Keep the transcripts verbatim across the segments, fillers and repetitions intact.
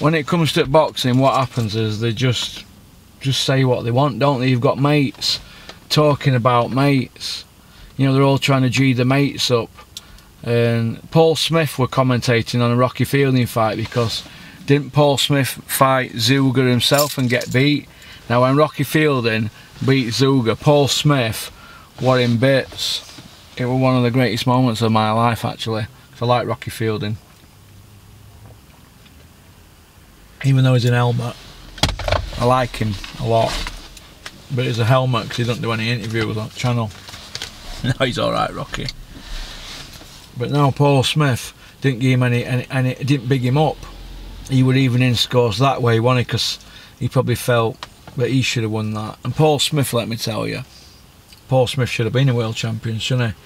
when it comes to boxing, what happens is they just just say what they want, don't they? You've got mates talking about mates. You know, they're all trying to G the mates up. And Paul Smith were commentating on a Rocky Fielding fight, because didn't Paul Smith fight Zouga himself and get beat? Now, when Rocky Fielding beat Zouga, Paul Smith were in bits. It was one of the greatest moments of my life, actually. I like Rocky Fielding. Even though he's an Elmer, I like him a lot. But he's a helmet because he doesn't do any interviews on the channel. No, he's alright, Rocky. But no, Paul Smith didn't give him any, any, and it didn't big him up. He would even in scores that way, won it, because he probably felt that he should have won that. And Paul Smith, let me tell you, Paul Smith should have been a world champion, shouldn't he?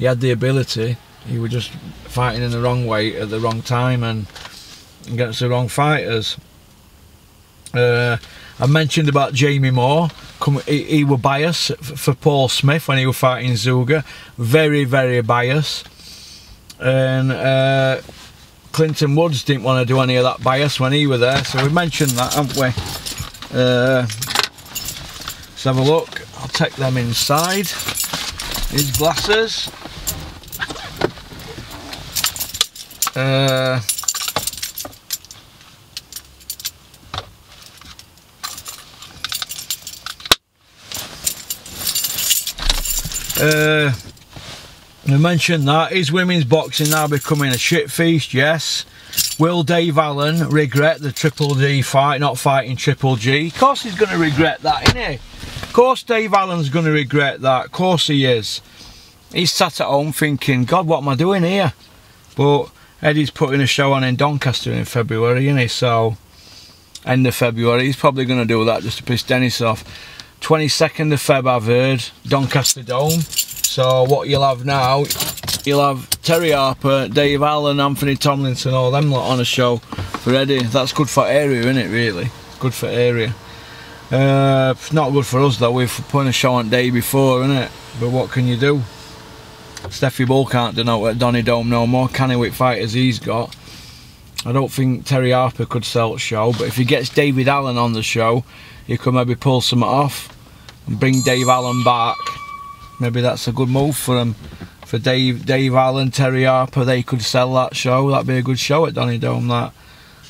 He had the ability, he was just fighting in the wrong way at the wrong time and against the wrong fighters. Uh, I mentioned about Jamie Moore. Come, he, he was biased for Paul Smith when he was fighting Zouga. Very, very biased. And uh, Clinton Woods didn't want to do any of that bias when he was there, so we mentioned that, haven't we? Uh, let's have a look. I'll take them inside. His glasses. Uh, uh, we mentioned that. Is women's boxing now becoming a shit feast? Yes. Will Dave Allen regret the Triple D fight, not fighting Triple G? Of course he's going to regret that, isn't he? Of course Dave Allen's going to regret that. Of course he is. He's sat at home thinking, God, what am I doing here? But Eddie's putting a show on in Doncaster in February, isn't he? So, end of February. He's probably going to do that just to piss Dennis off. twenty-second of Feb, I've heard. Doncaster Dome. So what you'll have now, you'll have Terry Harper, Dave Allen, Anthony Tomlinson, all them lot on a show for Eddie. That's good for area, isn't it, really? Good for area. Uh, not good for us, though. We've put a show on day before, isn't it? But what can you do? Steffi Bull can't do no at Donny Dome no more, can he, with fighters he's got? I don't think Terry Harper could sell the show, but if he gets David Allen on the show, he could maybe pull some off and bring Dave Allen back. Maybe that's a good move for him. For Dave, Dave Allen, Terry Harper, they could sell that show. That'd be a good show at Donny Dome, that.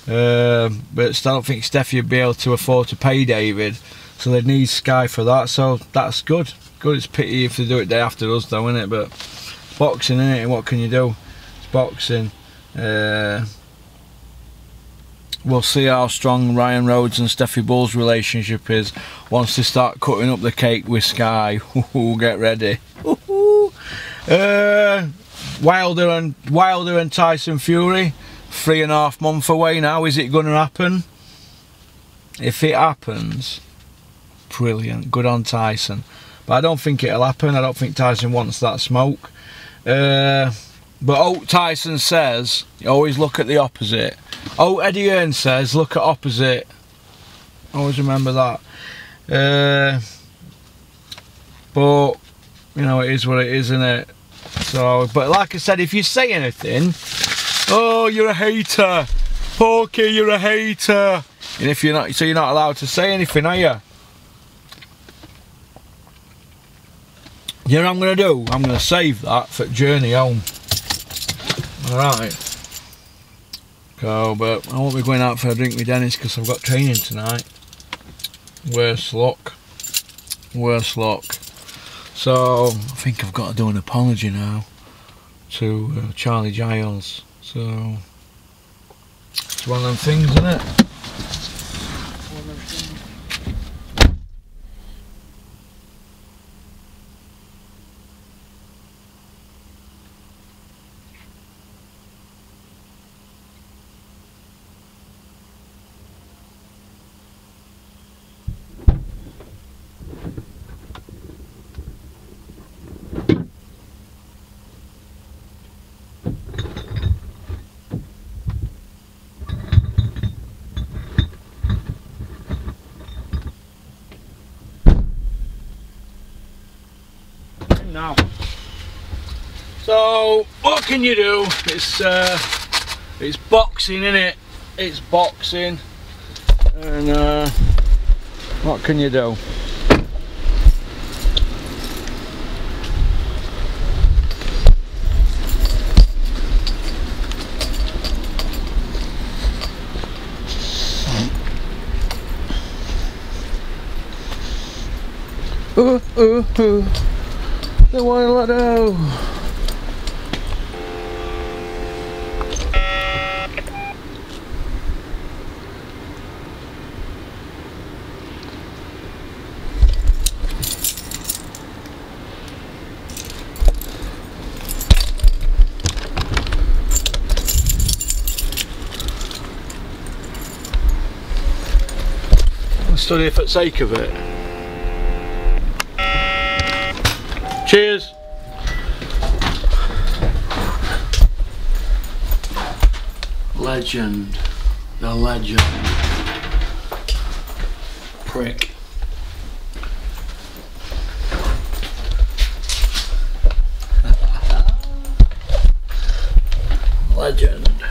Uh, but I don't think Steffi would be able to afford to pay David, so they'd need Sky for that. So that's good. Good. It's pity if they do it day after us, though, isn't it? But it's boxing, isn't it? What can you do? It's boxing. Uh, we'll see how strong Ryan Rhodes and Steffi Bull's relationship is once they start cutting up the cake with Sky. Get ready. Uh, Wilder and Wilder and Tyson Fury, three and a half month away now. Is it going to happen? If it happens, brilliant. Good on Tyson. But I don't think it'll happen. I don't think Tyson wants that smoke. Uh, but oh, Tyson says, you always look at the opposite. Oh, Eddie Hearn says, look at opposite. Always remember that. Uh, but, you know, it is what it is, isn't it? So, but like I said, if you say anything, oh, you're a hater. Porky, you're a hater. And if you're not, so you're not allowed to say anything, are you? You know what I'm going to do? I'm going to save that for Journey Home. Alright. So, but I won't be going out for a drink with Dennis because I've got training tonight. Worse luck. Worse luck. So, I think I've got to do an apology now to uh, Charlie Giles. So, it's one of them things, isn't it? Now, so what can you do? It's uh, it's boxing, innit? it's boxing, and uh, what can you do? Ooh, ooh, ooh. The wild owl. I stood here for the sake of it. Cheers. Legend. The legend. Prick. Legend.